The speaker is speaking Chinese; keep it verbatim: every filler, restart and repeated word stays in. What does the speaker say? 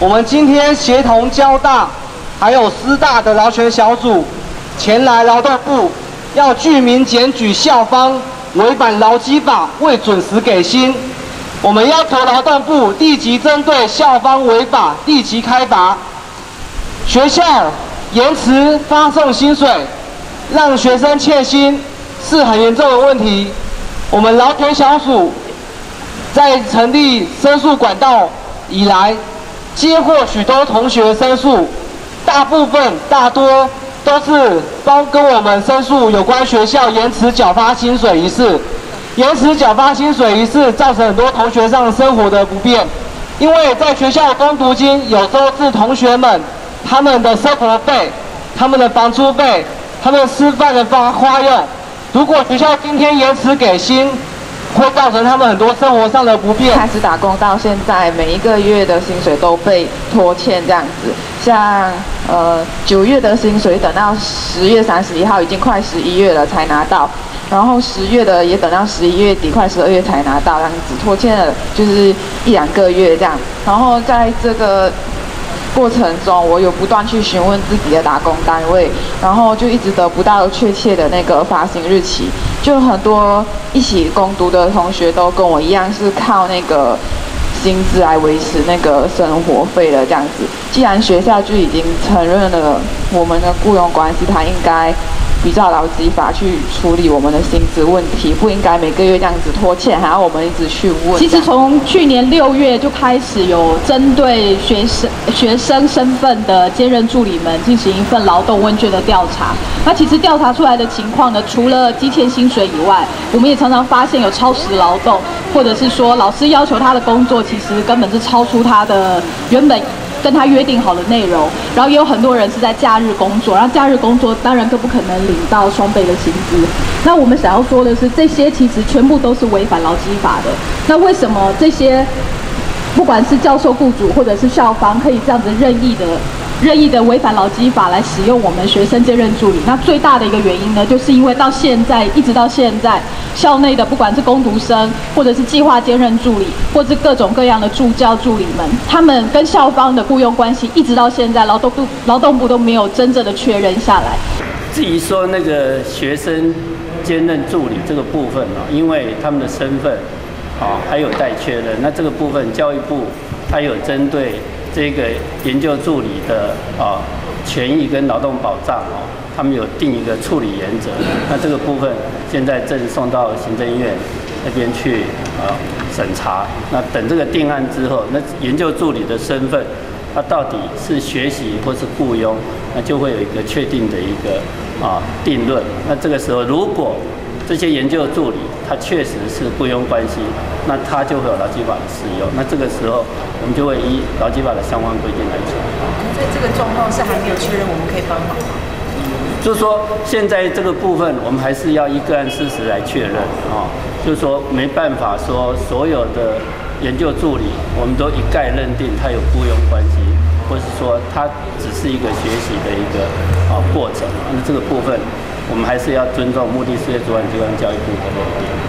我们今天协同交大还有师大的劳权小组前来劳动部，要具名检举校方违反劳基法未准时给薪。我们要求劳动部立即针对校方违法立即开罚，学校延迟发送薪水，让学生欠薪是很严重的问题。我们劳权小组在成立申诉管道以来， 接获许多同学申诉，大部分大多都是包跟我们申诉有关学校延迟缴发薪水一事。延迟缴发薪水一事造成很多同学上生活的不便，因为在学校供读金有时候是同学们他们的生活费、他们的房租费、他们吃饭的花花用。如果学校今天延迟给薪， 会造成他们很多生活上的不便。开始打工到现在，每一个月的薪水都被拖欠这样子。像呃九月的薪水等到十月三十一号，已经快十一月了才拿到。然后十月的也等到十一月底，快十二月才拿到，这样子拖欠了就是一两个月这样。然后在这个 过程中，我有不断去询问自己的打工单位，然后就一直得不到确切的那个发薪日期。就很多一起攻读的同学都跟我一样，是靠那个薪资来维持那个生活费的这样子。既然学校就已经承认了我们的雇佣关系，他应该比较劳基法去处理我们的薪资问题，不应该每个月这样子拖欠，还要我们一直去问。其实从去年六月就开始有针对学生学生身份的兼任助理们进行一份劳动问卷的调查。那其实调查出来的情况呢，除了积欠薪水以外，我们也常常发现有超时劳动，或者是说老师要求他的工作其实根本是超出他的原本 跟他约定好的内容，然后也有很多人是在假日工作，然后假日工作当然更不可能领到双倍的薪资。那我们想要说的是，这些其实全部都是违反劳基法的。那为什么这些不管是教授、雇主或者是校方，可以这样子任意的、任意的违反劳基法来使用我们学生兼任助理？那最大的一个原因呢，就是因为到现在一直到现在， 校内的不管是工读生，或者是计划兼任助理，或者是各种各样的助教助理们，他们跟校方的雇佣关系一直到现在，劳动部劳动部都没有真正的确认下来。至于说那个学生兼任助理这个部分啊，因为他们的身份啊还有待确认，那这个部分教育部它有针对这个研究助理的啊权益跟劳动保障哦， 他们有定一个处理原则，那这个部分现在正送到行政院那边去呃审查。那等这个定案之后，那研究助理的身份，他、啊、到底是学习或是雇佣，那就会有一个确定的一个啊定论。那这个时候，如果这些研究助理他确实是雇佣关系，那他就会有劳基法的适用。那这个时候，我们就会依劳基法的相关规定来处理。在这个状况是还没有确认，我们可以帮忙吗？ 就是说，现在这个部分我们还是要依个案事实来确认啊、哦。就是说，没办法说所有的研究助理，我们都一概认定他有雇佣关系，或是说他只是一个学习的一个啊、哦、过程。那这个部分，我们还是要尊重目的事业主管机关教育部的认定。